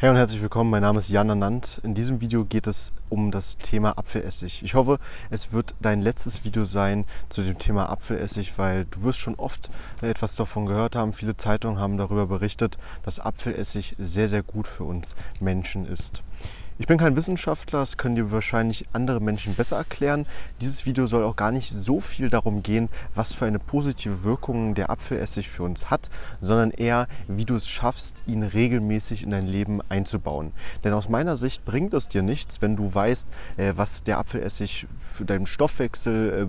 Hey und herzlich willkommen, mein Name ist Jan Anand. In diesem Video geht es um das Thema Apfelessig. Ich hoffe, es wird dein letztes Video sein zu dem Thema Apfelessig, weil du wirst schon oft etwas davon gehört haben. Viele Zeitungen haben darüber berichtet, dass Apfelessig sehr, sehr gut für uns Menschen ist. Ich bin kein Wissenschaftler, das können dir wahrscheinlich andere Menschen besser erklären. Dieses Video soll auch gar nicht so viel darum gehen, was für eine positive Wirkung der Apfelessig für uns hat, sondern eher, wie du es schaffst, ihn regelmäßig in dein Leben einzubauen. Denn aus meiner Sicht bringt es dir nichts, wenn du weißt, was der Apfelessig für deinen Stoffwechsel,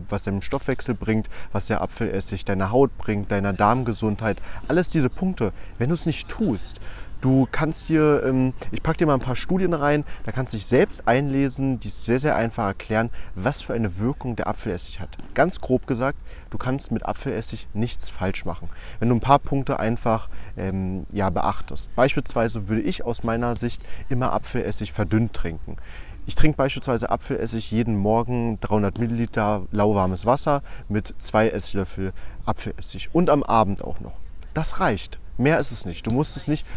bringt, was der Apfelessig deiner Haut bringt, deiner Darmgesundheit, alles diese Punkte. Wenn du es nicht tust, du kannst dir, ich packe dir mal ein paar Studien rein, da kannst du dich selbst einlesen, die sehr, sehr einfach erklären, was für eine Wirkung der Apfelessig hat. Ganz grob gesagt, du kannst mit Apfelessig nichts falsch machen, wenn du ein paar Punkte einfach beachtest. Beispielsweise würde ich aus meiner Sicht immer Apfelessig verdünnt trinken. Ich trinke beispielsweise Apfelessig jeden Morgen 300 Milliliter lauwarmes Wasser mit 2 Esslöffel Apfelessig und am Abend auch noch. Das reicht. Mehr ist es nicht. Du musst es nicht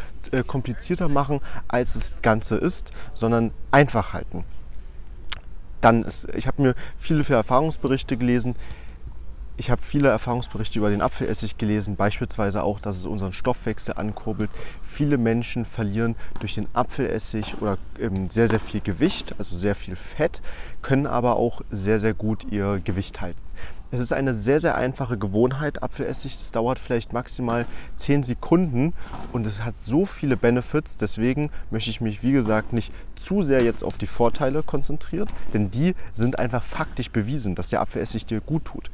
komplizierter machen, als es Ganze ist, sondern einfach halten. Ich habe mir viele Erfahrungsberichte gelesen. Ich habe viele Erfahrungsberichte über den Apfelessig gelesen, beispielsweise auch, dass es unseren Stoffwechsel ankurbelt. Viele Menschen verlieren durch den Apfelessig oder sehr, sehr viel Gewicht, also sehr viel Fett, können aber auch sehr, sehr gut ihr Gewicht halten. Es ist eine sehr, sehr einfache Gewohnheit, Apfelessig. Das dauert vielleicht maximal 10 Sekunden und es hat so viele Benefits. Deswegen möchte ich mich, wie gesagt, nicht zu sehr jetzt auf die Vorteile konzentrieren, denn die sind einfach faktisch bewiesen, dass der Apfelessig dir gut tut.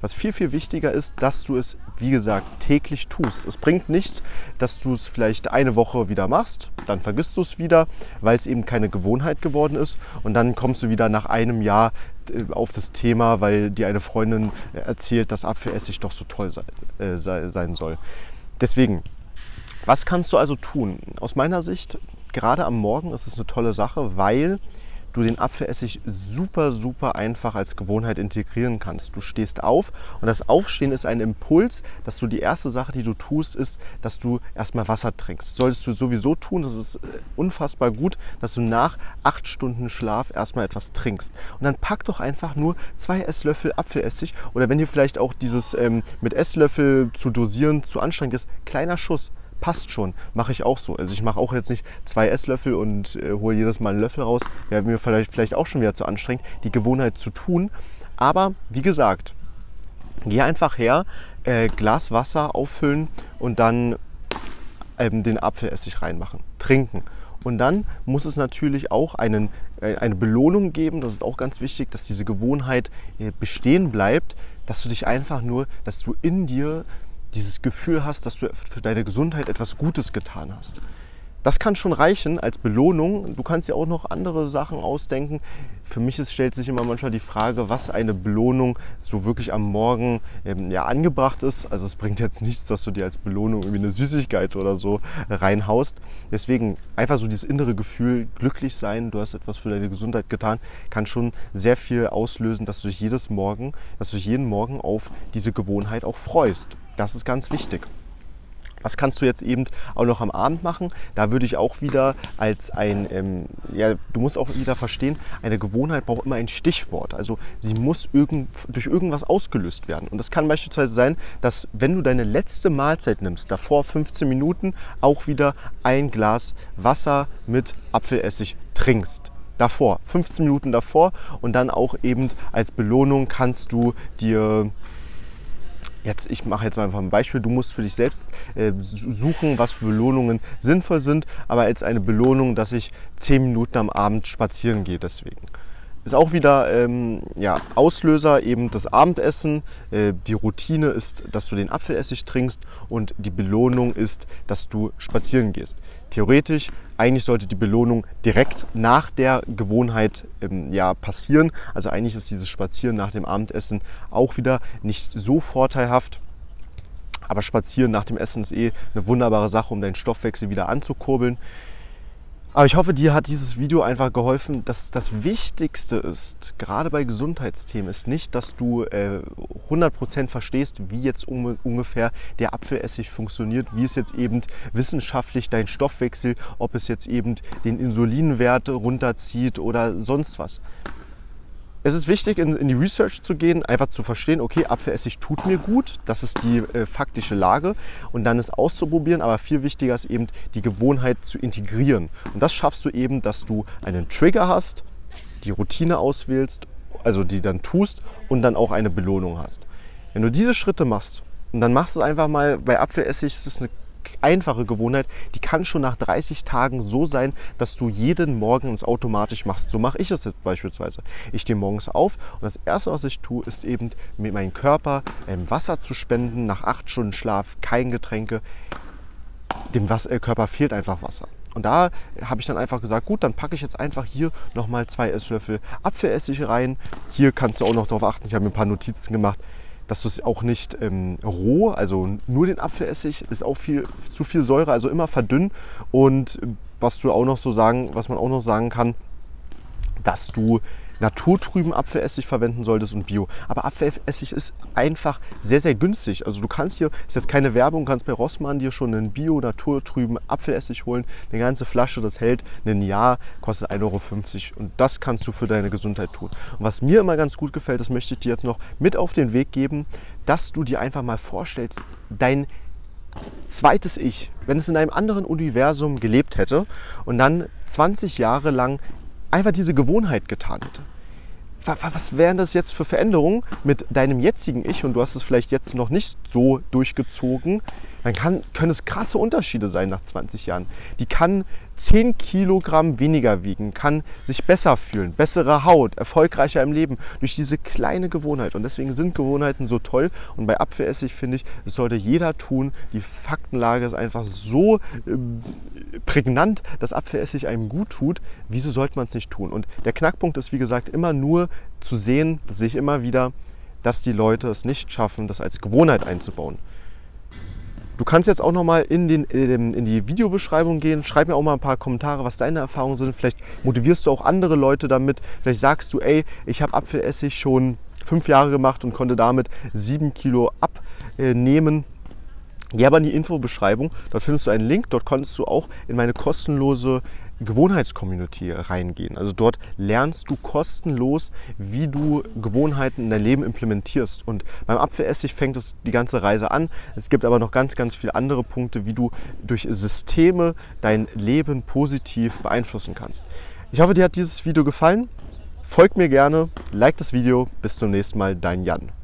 Was viel, viel wichtiger ist, dass du es, wie gesagt, täglich tust. Es bringt nichts, dass du es vielleicht eine Woche wieder machst, dann vergisst du es wieder, weil es eben keine Gewohnheit geworden ist und dann kommst du wieder nach einem Jahr auf das Thema, weil dir eine Freundin erzählt, dass Apfelessig doch so toll sein soll. Deswegen, was kannst du also tun? Aus meiner Sicht, gerade am Morgen ist es eine tolle Sache, weil du den Apfelessig super, super einfach als Gewohnheit integrieren kannst. Du stehst auf und das Aufstehen ist ein Impuls, dass du die erste Sache, die du tust, ist, dass du erstmal Wasser trinkst. Solltest du sowieso tun, das ist unfassbar gut, dass du nach 8 Stunden Schlaf erstmal etwas trinkst. Und dann pack doch einfach nur 2 Esslöffel Apfelessig oder wenn dir vielleicht auch dieses mit Esslöffel zu dosieren zu anstrengend ist, kleiner Schuss. Passt schon, mache ich auch so. Also ich mache auch jetzt nicht 2 Esslöffel und hole jedes Mal einen Löffel raus. Wäre mir vielleicht auch schon wieder zu anstrengend, die Gewohnheit zu tun. Aber wie gesagt, geh einfach her, Glas Wasser auffüllen und dann den Apfelessig reinmachen, trinken. Und dann muss es natürlich auch eine Belohnung geben, das ist auch ganz wichtig, dass diese Gewohnheit bestehen bleibt, dass du in dir dieses Gefühl hast, dass du für deine Gesundheit etwas Gutes getan hast. Das kann schon reichen als Belohnung. Du kannst ja auch noch andere Sachen ausdenken. Für mich stellt sich immer manchmal die Frage, was eine Belohnung so wirklich am Morgen angebracht ist. Also es bringt jetzt nichts, dass du dir als Belohnung irgendwie eine Süßigkeit oder so reinhaust. Deswegen einfach so dieses innere Gefühl, glücklich sein, du hast etwas für deine Gesundheit getan, kann schon sehr viel auslösen, dass du dich jeden Morgen auf diese Gewohnheit auch freust. Das ist ganz wichtig. Was kannst du jetzt eben auch noch am Abend machen? Da würde ich auch wieder du musst auch wieder verstehen, eine Gewohnheit braucht immer ein Stichwort. Also sie muss durch irgendwas ausgelöst werden. Und das kann beispielsweise sein, dass wenn du deine letzte Mahlzeit nimmst, davor 15 Minuten auch wieder ein Glas Wasser mit Apfelessig trinkst. 15 Minuten davor und dann auch eben als Belohnung kannst du dir... Ich mache jetzt mal einfach ein Beispiel. Du musst für dich selbst suchen, was für Belohnungen sinnvoll sind, aber als eine Belohnung, dass ich 10 Minuten am Abend spazieren gehe deswegen. Ist auch wieder Auslöser, eben das Abendessen. Die Routine ist, dass du den Apfelessig trinkst und die Belohnung ist, dass du spazieren gehst. Theoretisch, eigentlich sollte die Belohnung direkt nach der Gewohnheit passieren. Also eigentlich ist dieses Spazieren nach dem Abendessen auch wieder nicht so vorteilhaft. Aber Spazieren nach dem Essen ist eine wunderbare Sache, um deinen Stoffwechsel wieder anzukurbeln. Aber ich hoffe, dir hat dieses Video einfach geholfen, dass das Wichtigste ist, gerade bei Gesundheitsthemen, ist nicht, dass du 100% verstehst, wie jetzt ungefähr der Apfelessig funktioniert, wie es jetzt eben wissenschaftlich dein Stoffwechsel, ob es jetzt eben den Insulinwert runterzieht oder sonst was. Es ist wichtig, in die Research zu gehen, einfach zu verstehen, okay, Apfelessig tut mir gut, das ist die faktische Lage, und dann es auszuprobieren, aber viel wichtiger ist eben, die Gewohnheit zu integrieren. Und das schaffst du eben, dass du einen Trigger hast, die Routine auswählst, also die dann tust und dann auch eine Belohnung hast. Wenn du diese Schritte machst und dann machst du es einfach mal, bei Apfelessig ist es eine einfache Gewohnheit, die kann schon nach 30 Tagen so sein, dass du jeden Morgen es automatisch machst. So mache ich es jetzt beispielsweise. Ich stehe morgens auf und das Erste, was ich tue, ist eben, mit meinem Körper Wasser zu spenden. Nach 8 Stunden Schlaf, kein Getränke. Dem Körper fehlt einfach Wasser. Und da habe ich dann einfach gesagt, gut, dann packe ich jetzt einfach hier nochmal 2 Esslöffel Apfelessig rein. Hier kannst du auch noch darauf achten, ich habe mir ein paar Notizen gemacht, dass du es auch nicht roh, also nur den Apfelessig, ist auch zu viel Säure, also immer verdünnen. Und was man auch noch sagen kann, dass du naturtrüben Apfelessig verwenden solltest und Bio. Aber Apfelessig ist einfach sehr, sehr günstig. Also du kannst hier, ist jetzt keine Werbung, kannst bei Rossmann dir schon einen Bio naturtrüben Apfelessig holen. Eine ganze Flasche, das hält ein Jahr, kostet 1,50 Euro. Und das kannst du für deine Gesundheit tun. Und was mir immer ganz gut gefällt, das möchte ich dir jetzt noch mit auf den Weg geben, dass du dir einfach mal vorstellst, dein zweites Ich, wenn es in einem anderen Universum gelebt hätte und dann 20 Jahre lang einfach diese Gewohnheit getan hätte. Was wären das jetzt für Veränderungen mit deinem jetzigen Ich, und du hast es vielleicht jetzt noch nicht so durchgezogen, dann können es krasse Unterschiede sein nach 20 Jahren. Die kann 10 Kilogramm weniger wiegen, kann sich besser fühlen, bessere Haut, erfolgreicher im Leben durch diese kleine Gewohnheit. Und deswegen sind Gewohnheiten so toll, und bei Apfelessig finde ich, das sollte jeder tun. Die Faktenlage ist einfach so prägnant, dass Apfelessig einem gut tut. Wieso sollte man es nicht tun? Und der Knackpunkt ist, wie gesagt, immer nur zu sehen, das sehe ich immer wieder, dass die Leute es nicht schaffen, das als Gewohnheit einzubauen. Du kannst jetzt auch nochmal in die Videobeschreibung gehen. Schreib mir auch mal ein paar Kommentare, was deine Erfahrungen sind. Vielleicht motivierst du auch andere Leute damit. Vielleicht sagst du, ey, ich habe Apfelessig schon 5 Jahre gemacht und konnte damit 7 Kilo abnehmen. Geh aber in die Infobeschreibung. Dort findest du einen Link. Dort kannst du auch in meine kostenlose Gewohnheitscommunity reingehen. Also dort lernst du kostenlos, wie du Gewohnheiten in dein Leben implementierst. Und beim Apfelessig fängt es die ganze Reise an. Es gibt aber noch ganz, ganz viele andere Punkte, wie du durch Systeme dein Leben positiv beeinflussen kannst. Ich hoffe, dir hat dieses Video gefallen. Folgt mir gerne, like das Video. Bis zum nächsten Mal, dein Jan.